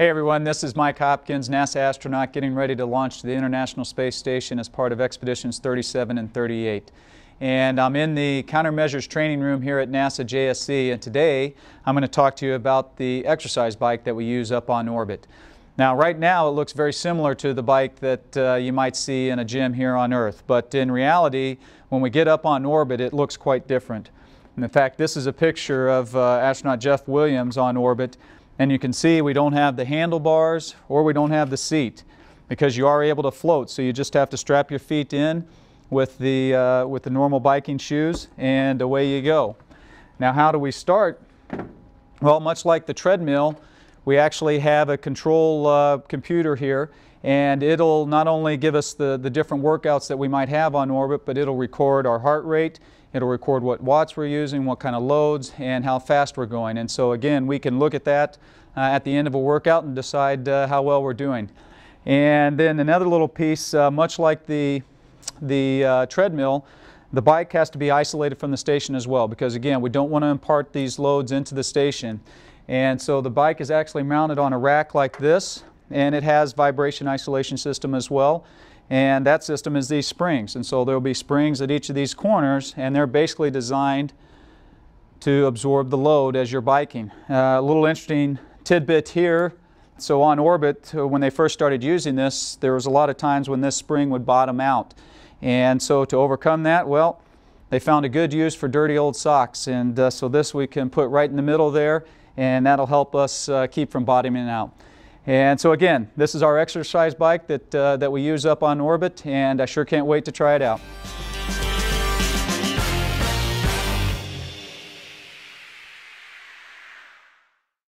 Hey everyone, this is Mike Hopkins, NASA astronaut, getting ready to launch to the International Space Station as part of Expeditions 37 and 38. And I'm in the countermeasures training room here at NASA JSC, and today I'm going to talk to you about the exercise bike that we use up on orbit. Now right now it looks very similar to the bike that you might see in a gym here on Earth, but in reality when we get up on orbit it looks quite different. And in fact this is a picture of astronaut Jeff Williams on orbit. And you can see we don't have the handlebars or we don't have the seat because you are able to float. So you just have to strap your feet in with the normal biking shoes and away you go. Now how do we start? Well, much like the treadmill, we actually have a control computer here, and it'll not only give us the different workouts that we might have on orbit, but it'll record our heart rate. It'll record what watts we're using, what kind of loads, and how fast we're going. And so again, we can look at that at the end of a workout and decide how well we're doing. And then another little piece, much like the treadmill, the bike has to be isolated from the station as well, because again, we don't want to impart these loads into the station. And so the bike is actually mounted on a rack like this, and it has vibration isolation system as well. And that system is these springs, and so there will be springs at each of these corners, and they're basically designed to absorb the load as you're biking. A little interesting tidbit here, so on orbit when they first started using this, there was a lot of times when this spring would bottom out, and so to overcome that, well, they found a good use for dirty old socks, and so this we can put right in the middle there, and that'll help us keep from bottoming out. And so again, this is our exercise bike that we use up on orbit, and I sure can't wait to try it out.